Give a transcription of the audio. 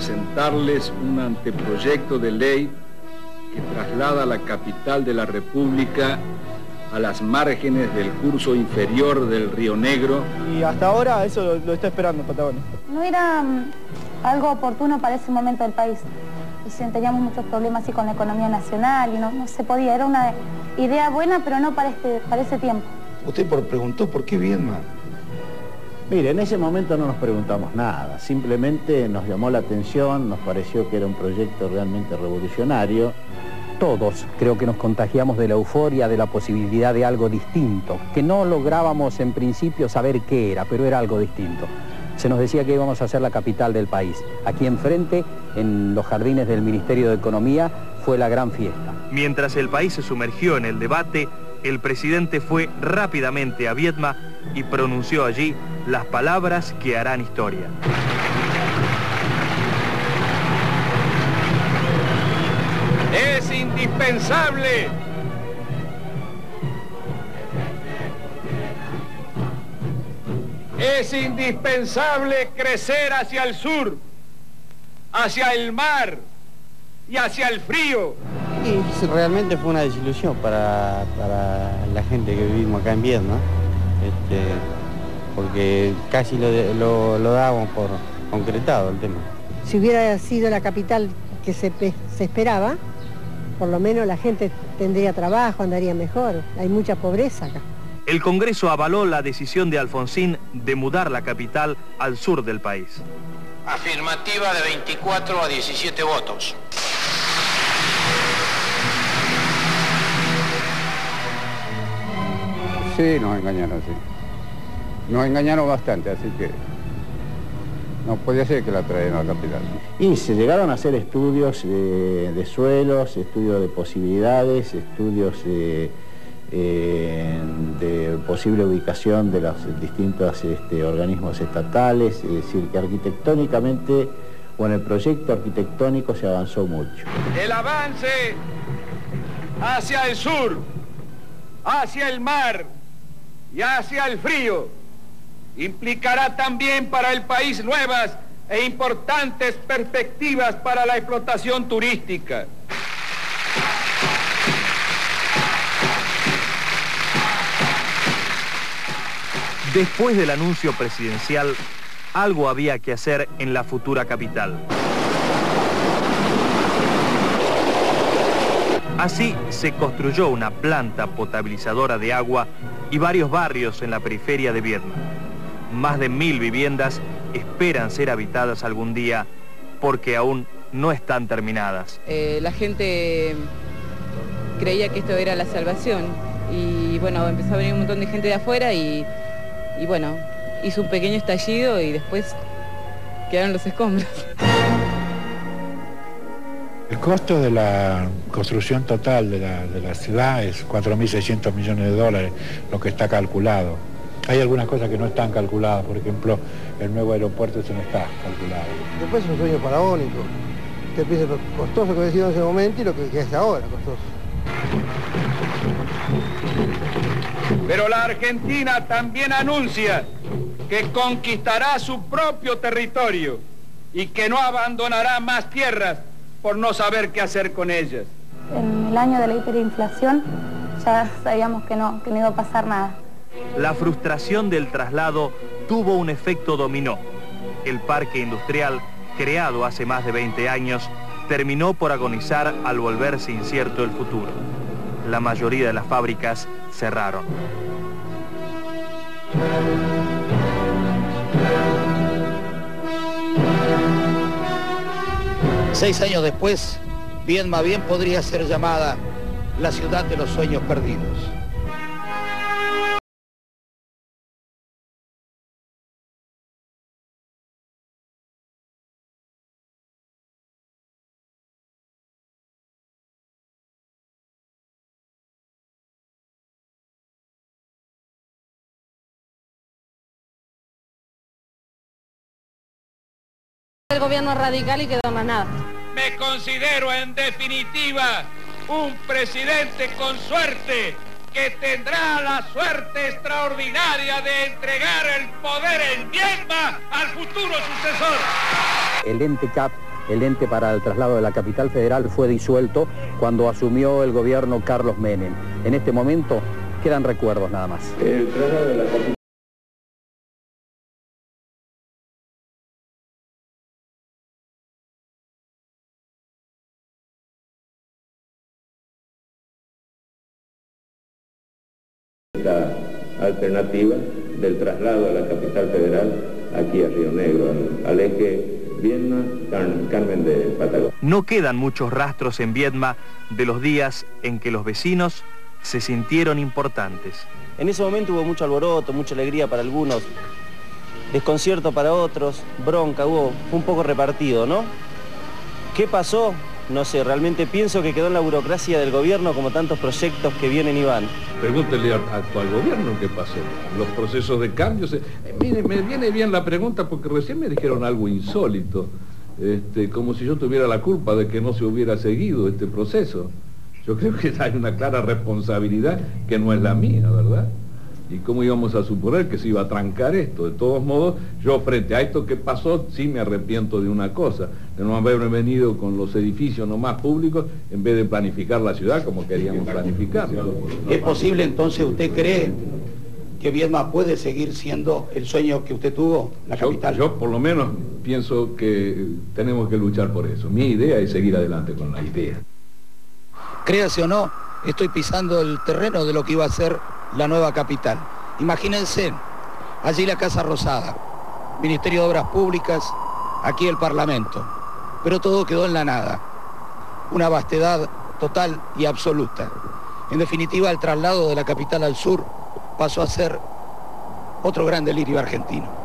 presentarles un anteproyecto de ley que traslada la capital de la República a las márgenes del curso inferior del Río Negro. Y hasta ahora eso lo está esperando Patagonia. No era algo oportuno para ese momento del país. Teníamos muchos problemas así con la economía nacional y no se podía. Era una idea buena, pero no para ese tiempo. Usted preguntó por qué Viedma. Mire, en ese momento no nos preguntamos nada, simplemente nos llamó la atención, nos pareció que era un proyecto realmente revolucionario. Todos creo que nos contagiamos de la euforia, de la posibilidad de algo distinto, que no lográbamos en principio saber qué era, pero era algo distinto. Se nos decía que íbamos a ser la capital del país. Aquí enfrente, en los jardines del Ministerio de Economía, fue la gran fiesta. Mientras el país se sumergió en el debate, el presidente fue rápidamente a Viedma y pronunció allí las palabras que harán historia. Es indispensable crecer hacia el sur, hacia el mar y hacia el frío. Y realmente fue una desilusión para la gente que vivimos acá en Viedma, porque casi lo dábamos por concretado el tema. Si hubiera sido la capital que se esperaba, por lo menos la gente tendría trabajo, andaría mejor. Hay mucha pobreza acá. El Congreso avaló la decisión de Alfonsín de mudar la capital al sur del país. Afirmativa de 24 a 17 votos. Sí, nos engañaron, sí. Nos engañaron bastante, así que no podía ser que la traen a la capital. Y se llegaron a hacer estudios de suelos, estudios de posibilidades, estudios de posible ubicación de los distintos organismos estatales, es decir, que arquitectónicamente o en el proyecto arquitectónico se avanzó mucho. El avance hacia el sur, hacia el mar y hacia el frío implicará también para el país nuevas e importantes perspectivas para la explotación turística. Después del anuncio presidencial, algo había que hacer en la futura capital. Así se construyó una planta potabilizadora de agua y varios barrios en la periferia de Viedma. Más de 1000 viviendas esperan ser habitadas algún día porque aún no están terminadas. La gente creía que esto era la salvación y bueno, empezó a venir un montón de gente de afuera y bueno, hizo un pequeño estallido y después quedaron los escombros. El costo de la construcción total de la ciudad es $4.600 millones, lo que está calculado. Hay algunas cosas que no están calculadas, por ejemplo, el nuevo aeropuerto, eso no está calculado. Después es un sueño faraónico. Usted piensa lo costoso que ha sido en ese momento y lo que es ahora costoso. Pero la Argentina también anuncia que conquistará su propio territorio y que no abandonará más tierras por no saber qué hacer con ellas. En el año de la hiperinflación ya sabíamos que no iba a pasar nada. La frustración del traslado tuvo un efecto dominó. El parque industrial, creado hace más de 20 años, terminó por agonizar al volverse incierto el futuro. La mayoría de las fábricas cerraron. Seis años después, Viedma bien podría ser llamada la ciudad de los sueños perdidos. El gobierno radical y quedó más nada. Me considero en definitiva un presidente con suerte que tendrá la suerte extraordinaria de entregar el poder en Viedma al futuro sucesor. El ente CAP el ente para el traslado de la capital federal fue disuelto cuando asumió el gobierno Carlos Menem. En este momento quedan recuerdos nada más. El traslado de la capital... Esta alternativa del traslado a la capital federal aquí a Río Negro, al eje Viedma, Carmen de Patagón. No quedan muchos rastros en Viedma de los días en que los vecinos se sintieron importantes. En ese momento hubo mucho alboroto, mucha alegría para algunos, desconcierto para otros, bronca, hubo un poco repartido, ¿no? ¿Qué pasó? No sé, realmente pienso que quedó en la burocracia del gobierno como tantos proyectos que vienen y van. Pregúntele al actual gobierno qué pasó. Los procesos de cambio... Mire, me viene bien la pregunta porque recién me dijeron algo insólito. Como si yo tuviera la culpa de que no se hubiera seguido este proceso. Yo creo que hay una clara responsabilidad que no es la mía, ¿verdad? ¿Y cómo íbamos a suponer que se iba a trancar esto? De todos modos, yo frente a esto que pasó, sí me arrepiento de una cosa, de no haber venido con los edificios nomás públicos en vez de planificar la ciudad como queríamos planificarla. ¿Es posible entonces, usted cree que Viedma puede seguir siendo el sueño que usted tuvo, la capital? Yo por lo menos pienso que tenemos que luchar por eso. Mi idea es seguir adelante con la idea. Créase o no, estoy pisando el terreno de lo que iba a ser la nueva capital. Imagínense, allí la Casa Rosada, Ministerio de Obras Públicas, aquí el Parlamento. Pero todo quedó en la nada, una vastedad total y absoluta. En definitiva, el traslado de la capital al sur pasó a ser otro gran delirio argentino.